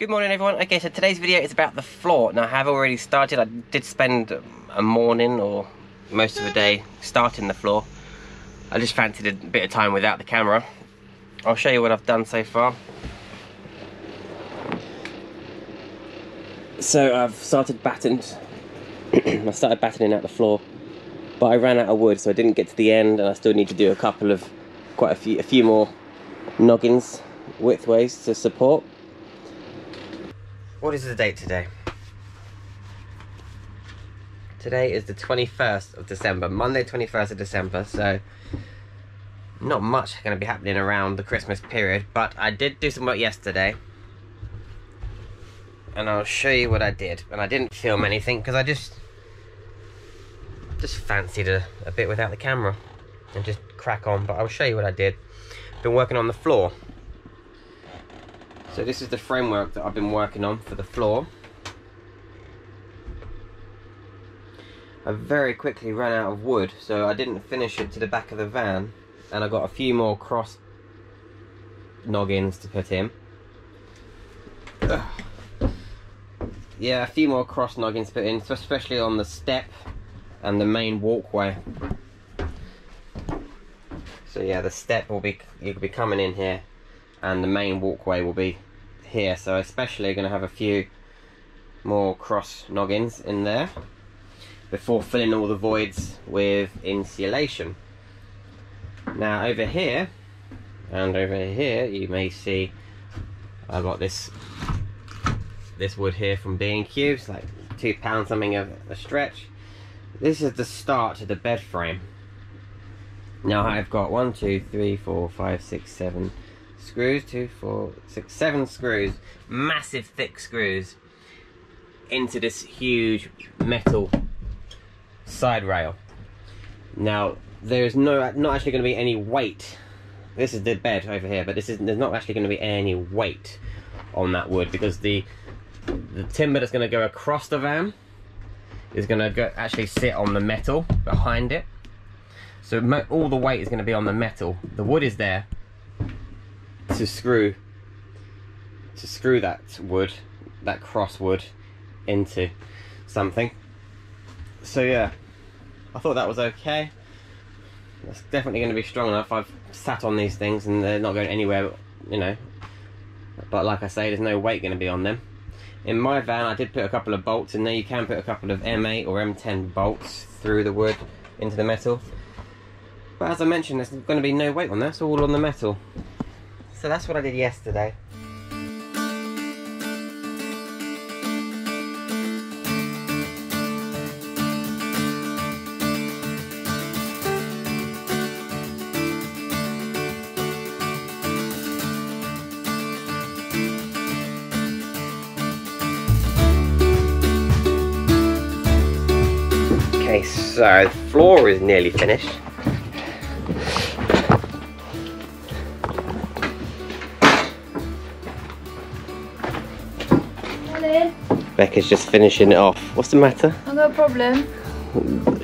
Good morning, everyone. Okay, so today's video is about the floor. Now, I have already started. I did spend a morning or most of the day starting the floor. I just fancied a bit of time without the camera. I'll show you what I've done so far. So I've started battening out the floor, but I ran out of wood, so I didn't get to the end, and I still need to do quite a few more noggins widthways to support. What is the date today? Today is the 21st of December, Monday 21st of December, so not much going to be happening around the Christmas period, but I did do some work yesterday. And I'll show you what I did. And I didn't film anything because I just fancied a bit without the camera and just crack on, but I'll show you what I did. I've been working on the floor. So this is the framework that I've been working on for the floor. I very quickly ran out of wood, so I didn't finish it to the back of the van, and I got a few more cross noggins to put in. Yeah, a few more cross noggins to put in, especially on the step and the main walkway. So yeah, the step you'll be coming in here, and the main walkway will be here, so especially going to have a few more cross noggins in there before filling all the voids with insulation. Now over here and over here you may see I got this wood here from B&Q. It's like £2 something a stretch. This is the start to the bed frame. Now I've got 1, 2, 3, 4, 5, 6, 7 screws, 2, 4, 6, 7 screws, massive thick screws into this huge metal side rail. Now there's not actually going to be any weight. This is the bed over here, but there's not actually going to be any weight on that wood because the timber that's going to go across the van is going to actually sit on the metal behind it. So all the weight is going to be on the metal. The wood is there to screw that cross wood into something. So yeah, I thought that was okay. That's definitely going to be strong enough. I've sat on these things and they're not going anywhere, you know, but like I say, there's no weight going to be on them. In my van I did put a couple of bolts in there. You can put a couple of M8 or M10 bolts through the wood into the metal, but as I mentioned, there's going to be no weight on that. It's all on the metal. So that's what I did yesterday. Okay, so the floor is nearly finished. Becca's just finishing it off. What's the matter? I've got a problem.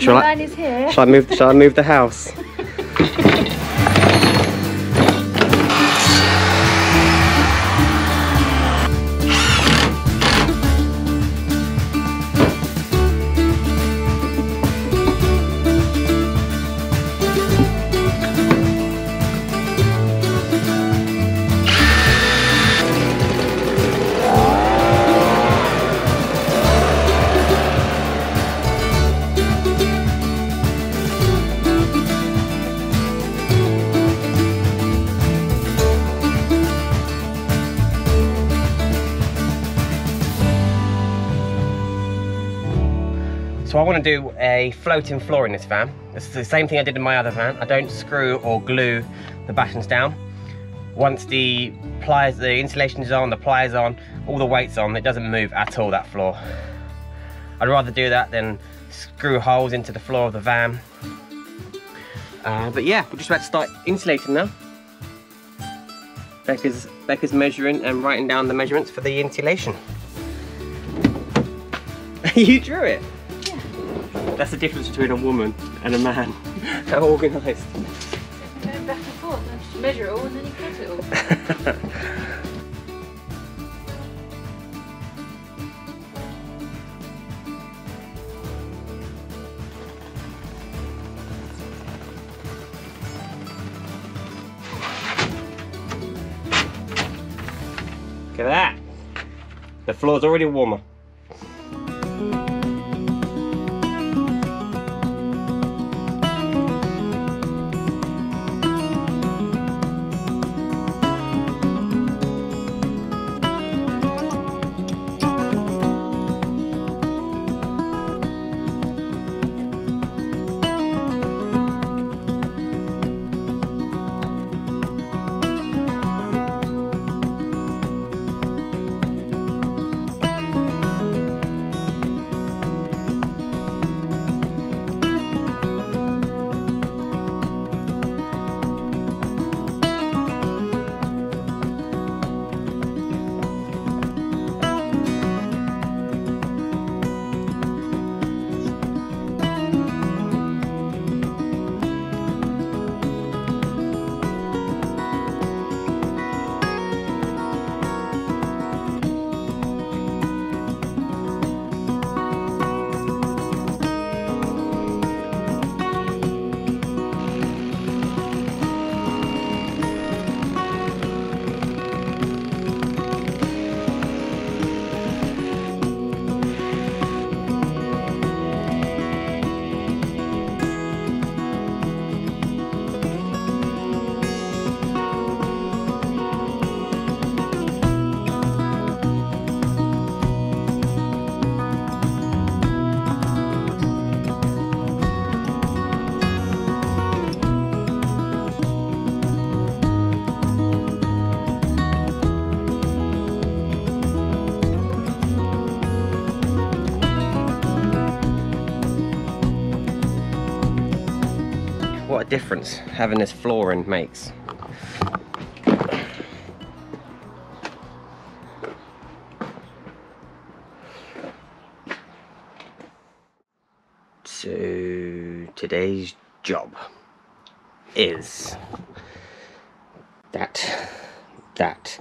Shall I, is here. Shall I move the house? So I want to do a floating floor in this van. This is the same thing I did in my other van. I don't screw or glue the battens down. Once the pliers, the insulation is on, the pliers on, all the weight's on, it doesn't move at all, that floor. I'd rather do that than screw holes into the floor of the van. But yeah, we're just about to start insulating now. Becca's measuring and writing down the measurements for the insulation. You drew it. That's the difference between a woman and a man. How organised. So you're going back and forth, and I just measure it all and then you cut it all. Look at that. The floor's already warmer. What a difference having this flooring makes. So today's job is that, that,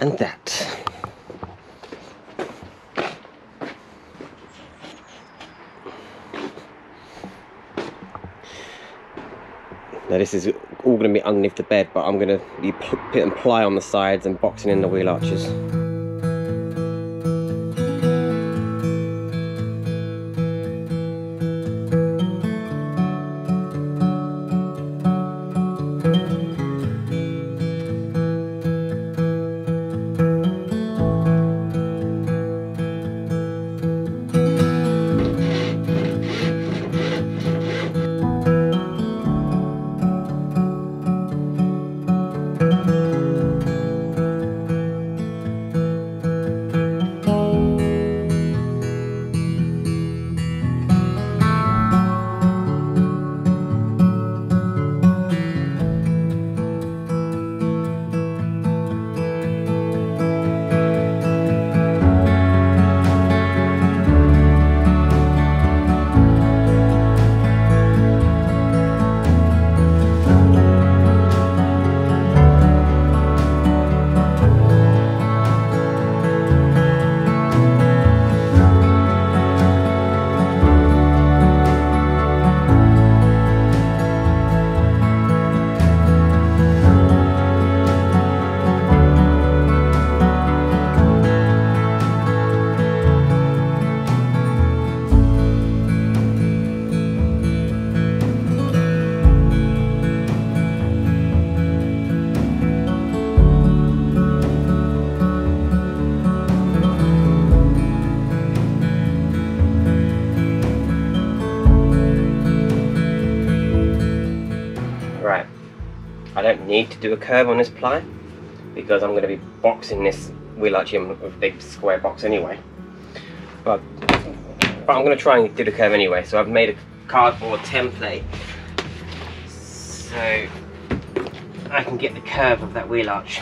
and that. Now this is all going to be underneath the bed, but I'm going to be putting ply on the sides and boxing in the wheel arches. I don't need to do a curve on this ply because I'm going to be boxing this wheel arch in with a big square box anyway. But I'm going to try and do the curve anyway. So I've made a cardboard template so I can get the curve of that wheel arch.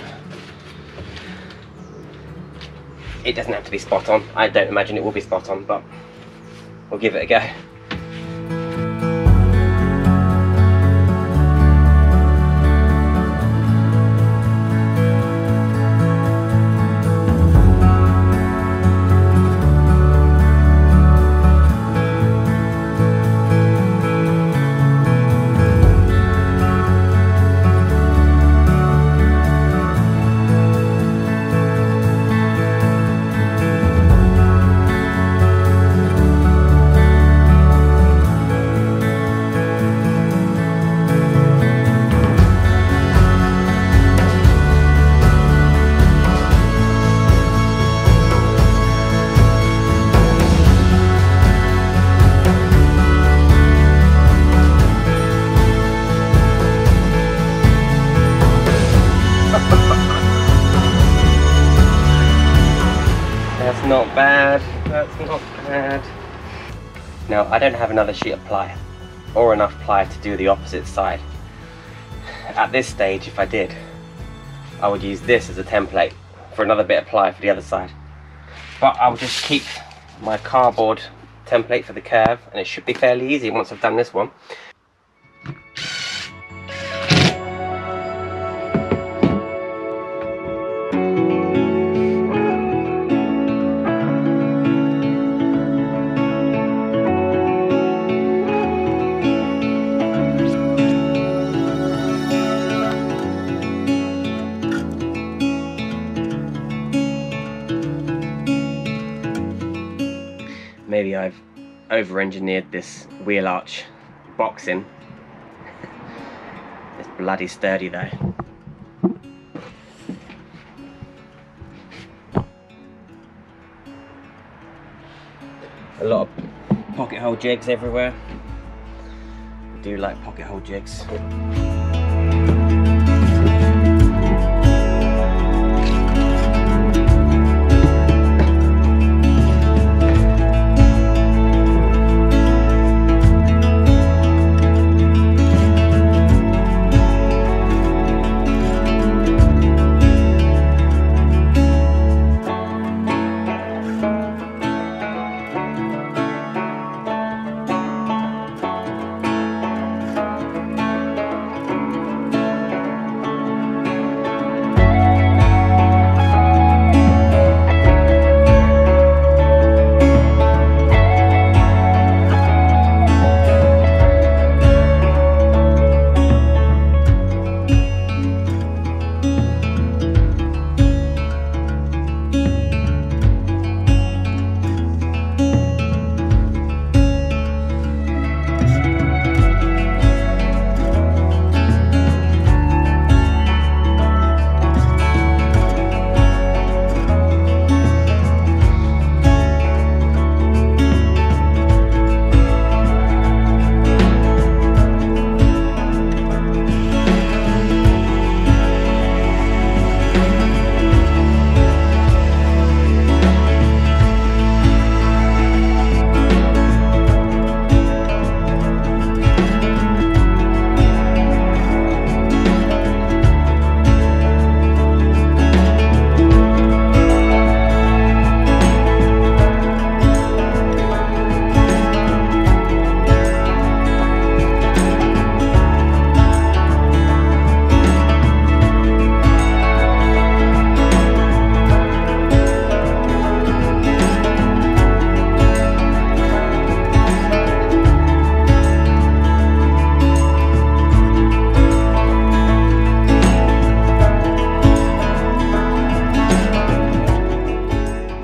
It doesn't have to be spot on. I don't imagine it will be spot on, but we'll give it a go. Now I don't have another sheet of ply or enough ply to do the opposite side. At this stage, if I did, I would use this as a template for another bit of ply for the other side. But I'll just keep my cardboard template for the curve, and it should be fairly easy once I've done this one. Maybe I've over-engineered this wheel arch boxing. It's bloody sturdy though. A lot of pocket hole jigs everywhere. I do like pocket hole jigs.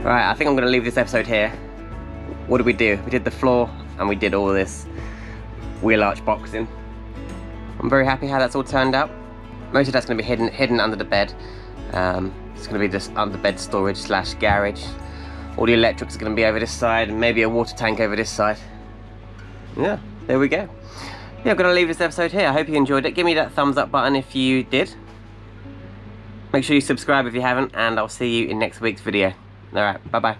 Right, I think I'm going to leave this episode here. What did we do? We did the floor and we did all this wheel arch boxing. I'm very happy how that's all turned out. Most of that's going to be hidden under the bed. It's going to be just under bed storage slash garage. All the electrics are going to be over this side and maybe a water tank over this side. Yeah, there we go. Yeah, I'm going to leave this episode here. I hope you enjoyed it. Give me that thumbs up button if you did. Make sure you subscribe if you haven't, and I'll see you in next week's video. Alright, bye-bye.